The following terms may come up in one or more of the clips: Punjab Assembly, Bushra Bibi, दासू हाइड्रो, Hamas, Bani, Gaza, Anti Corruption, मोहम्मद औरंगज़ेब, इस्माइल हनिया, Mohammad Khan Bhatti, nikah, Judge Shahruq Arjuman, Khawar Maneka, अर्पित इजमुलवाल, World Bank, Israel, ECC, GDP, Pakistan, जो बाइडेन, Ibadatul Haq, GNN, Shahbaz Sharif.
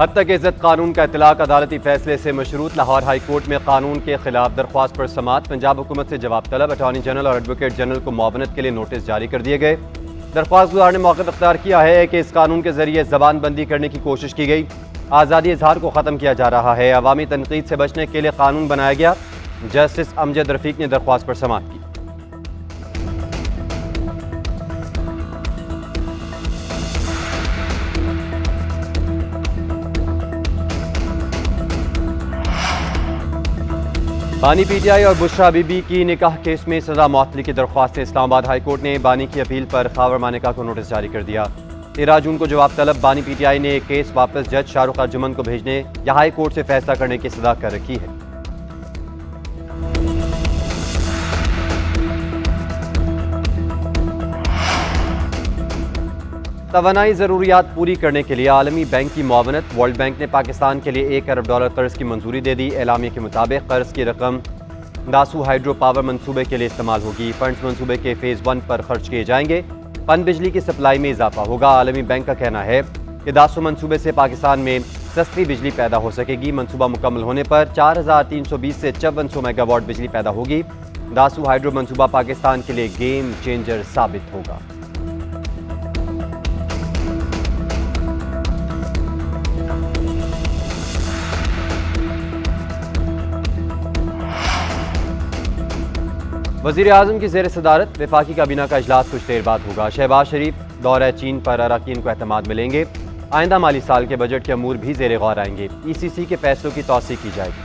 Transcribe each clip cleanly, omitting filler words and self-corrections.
हत्या के इज्जत कानून का इतलाक अदालती फैसले से मशरूत। लाहौर हाई कोर्ट में कानून के खिलाफ दरख्वास्त पर समात। पंजाब हुकूमत से जवाब तलब। अटॉर्नी जनरल और एडवोकेट जनरल को मुआवनत के लिए नोटिस जारी कर दिए गए। दरख्वास्त गुजार ने मौक़िफ़ अख्तियार किया है कि इस कानून के जरिए जबान बंदी करने की कोशिश की गई। आज़ादी इजहार को ख़त्म किया जा रहा है। अवामी तनकीद से बचने के लिए कानून बनाया गया। जस्टिस अमजद रफीक ने दरख्वास्त पर समाअत की। बानी पीटीआई और बुशरा बीबी की निकाह केस में सजा मअतली की दरख्वास्त। इस्लामाबाद हाईकोर्ट ने बानी की अपील पर खावर मानेका को नोटिस जारी कर दिया। 13 जून को जवाब तलब। बानी पीटीआई ने एक केस वापस जज शाहरुख अर्जुमन को भेजने या हाई कोर्ट से फैसला करने की सजा कर रखी है। तवानाई ज़रूरियात पूरी करने के लिए आलमी बैंक की मुआवनत। वर्ल्ड बैंक ने पाकिस्तान के लिए $1 अरब कर्ज की मंजूरी दे दी। एलामे के मुताबिक कर्ज की रकम दासू हाइड्रो पावर मनसूबे के लिए इस्तेमाल होगी। फंड्स मनसूबे के फेज़ 1 पर खर्च किए जाएंगे। पन बिजली की सप्लाई में इजाफा होगा। आलमी बैंक का कहना है कि दासू मनसूबे से पाकिस्तान में सस्ती बिजली पैदा हो सकेगी। मनसूबा मुकम्मल होने पर 4320 से 5400 मेगावाट बिजली पैदा होगी। दासू हाइड्रो मनसूबा पाकिस्तान के लिए गेम चेंजर साबित होगा। वज़ीर आज़म की ज़ेर सदारत वफाकी काबीना का अजलास कुछ देर बाद होगा। शहबाज शरीफ दौरा चीन पर अरकान को अहतमाद मिलेंगे। आइंदा माली साल के बजट के अमूर भी ज़ेर गौर आएंगे। ECC के फैसलों की तौसीक़ की जाएगी।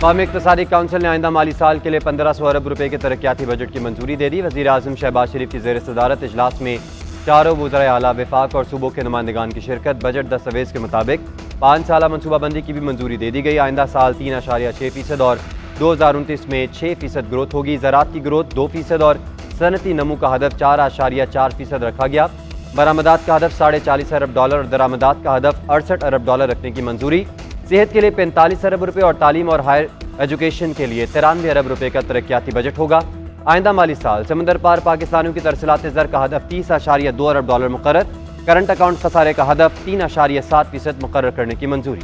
कौमी इक़्तिसादी काउंसिल ने आइंदा माली साल के लिए 1500 अरब रुपये के तरक्याती बजट की मंजूरी दे दी। वज़ीर आज़म शहबाज शरीफ की ज़ेर सदारत इजलास में चारों वज़ीर आला वफाक और सूबों के नुमाइंदगान की शिरकत। बजट दस्तावेज़ के मुताबिक 5 साला मनसूबाबंदी की भी मंजूरी दे दी गई। आइंदा साल 3.6% और 2029 में 6% ग्रोथ होगी। ज़राअत की ग्रोथ 2% और सनती नमू का हदफ 4.4% रखा गया। बरामदात का हदफ $40.5 अरब और दरामदात का हदफ $68 अरब रखने की मंजूरी। सेहत के लिए 45 अरब रुपये और तालीम और हायर एजुकेशन के लिए 93 अरब रुपये का तरक्याती बजट होगा। आइंदा माली साल समंदर पार पाकिस्तानियों की तरसलात ज़र का हदफ 30.2 अरब डॉलर मुकर्रर। करंट अकाउंट खसारे का हदफ 3.7% मुकर्रर करने की मंजूरी।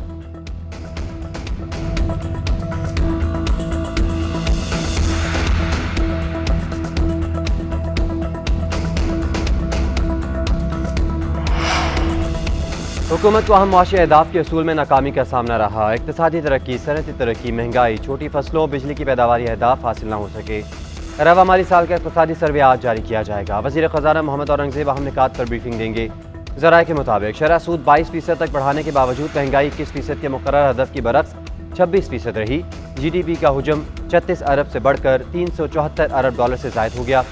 हुकूमत को अहम मुआशी अहदाफ के असूल में नाकामी का सामना रहा। इक़्तिसादी तरक्की, सनअती तरक्की, महंगाई, छोटी फसलों, बिजली की पैदावारी अहदाफ हासिल न हो सके। रवा माली साल का इक़्तिसादी सर्वे आज जारी किया जाएगा। वज़ीर ख़ज़ाना मोहम्मद औरंगज़ेब अहम निकात पर ब्रीफिंग देंगे। ज़राए के मुताबिक शरह सूद 22% तक बढ़ाने के बावजूद महंगाई 21% के मुकर्रर हदफ की बरक्स 26% रही। GDP का हजम 36 अरब से बढ़कर 374 अरब डॉलर से ज़ायद हो गया।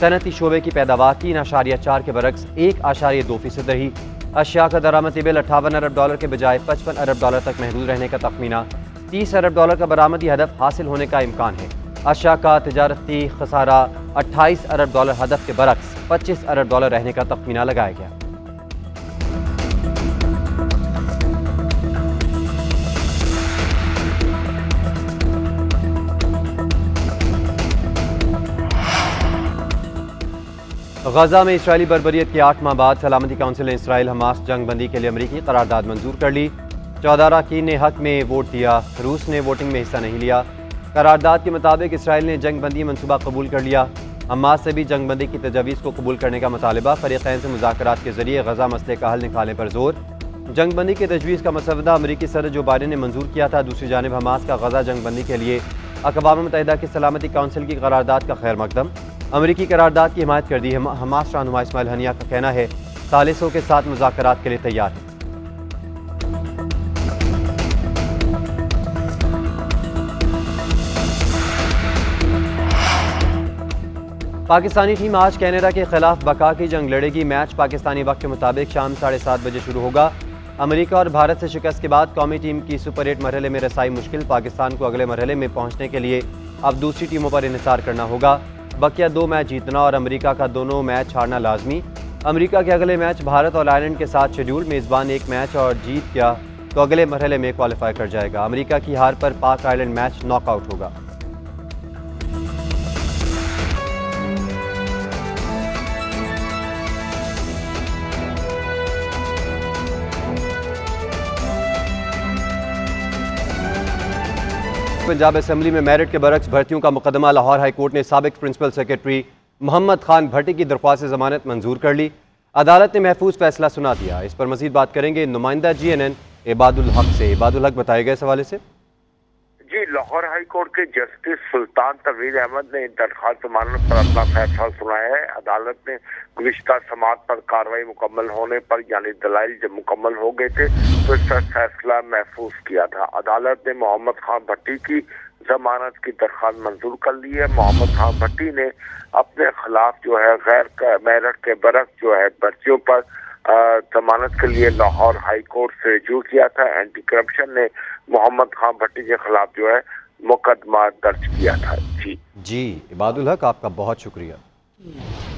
सनती शोबे की पैदावार 3.4 के बरक्स 1.2% रही। अशिया का दरामद बिल 58 अरब डॉलर के बजाय 55 अरब डॉलर तक महदूद रहने का तखमीना। 30 अरब डॉलर का बरामदी हदफ हासिल होने का इम्कान है। अशिया का तजारती खसारा 28 अरब डॉलर हदफ के बरक्स 25 अरब डॉलर रहने का तखमीना लगाया गया। गजा में इसराइली बर्बरियत के 8 माह बाद सलामती काउंसिल ने इसराइल हमास जंग बंदी के लिए अमरीकी करारदाद मंजूर कर ली। 14 अरकान ने हक में वोट दिया। रूस ने वोटिंग में हिस्सा नहीं लिया। करारदाद के मुताबिक इसराइल ने जंग बंदी मनसूबा कबूल कर लिया। हमास से भी जंग बंदी की तजवीज़ को कबूल करने का मुतालबा। फ़रीक़ैन से मुज़ाकरात के जरिए गजा मसले का हल निकालने पर जोर। जंग बंदी की तजवीज़ का मसवदा अमरीकी सदर जो बाइडेन ने मंजूर किया था। दूसरी जानब हमास का गजा जंग बंदी के लिए अक़वाम मुत्तहिदा की सलामती कौंसिल की करारदाद का खैर मकदम। अमरीकी करारदाद की हिमायत कर दी है। हमास रहनुमा इस्माइल हनिया का कहना है सालिसों के साथ मुज़ाकरात के लिए तैयार है। पाकिस्तानी टीम आज कनाडा के खिलाफ बका की जंग लड़ेगी। मैच पाकिस्तानी वक्त के मुताबिक शाम 7:30 बजे शुरू होगा। अमेरिका और भारत से शिकस्त के बाद कौमी टीम की सुपर 8 मरहले में रसाई मुश्किल। पाकिस्तान को अगले मरहले में पहुंचने के लिए अब दूसरी टीमों पर इंतजार करना होगा। बकिया 2 मैच जीतना और अमेरिका का 2 मैच हारना लाजमी। अमेरिका के अगले मैच भारत और आयरलैंड के साथ शेड्यूल। मेज़बान 1 मैच और जीत गया तो अगले मरहले में क्वालिफाई कर जाएगा। अमेरिका की हार पर पाक आयरलैंड मैच नॉकआउट होगा। पंजाब असेंबली में मेरिट के बरक्स भर्तियों का मुकदमा लाहौर हाई कोर्ट ने साबिक प्रिंसिपल सेक्रेटरी मोहम्मद खान भट्टी की दरख्वास्त जमानत मंजूर कर ली। अदालत ने महफूज फैसला सुना दिया। इस पर मजीद बात करेंगे नुमाइंदा GNN इबादुल हक से। इबादुल हक बताए गए इस हवाले से। जी, लाहौर हाई कोर्ट के जस्टिस सुल्तान तौफीक अहमद ने दरख्वास्त जमानत पर अपना फैसला सुनाया है। अदालत ने गुज़िश्ता समाअत पर कार्रवाई मुकम्मल होने पर यानी दलाइल जब मुकम्मल हो गए थे तो इसका फैसला महफूज किया था। अदालत ने मोहम्मद खान भट्टी की जमानत की दरख्वास्त मंजूर कर ली है। मोहम्मद खान भट्टी ने अपने खिलाफ जो है गैर मेरिट के बरक्स जो है बच्चियों पर जमानत के लिए लाहौर हाई कोर्ट से रजू किया था। एंटी करप्शन ने मोहम्मद खान भट्टी के खिलाफ जो है मुकदमा दर्ज किया था। जी, इबादुल हक आपका बहुत शुक्रिया।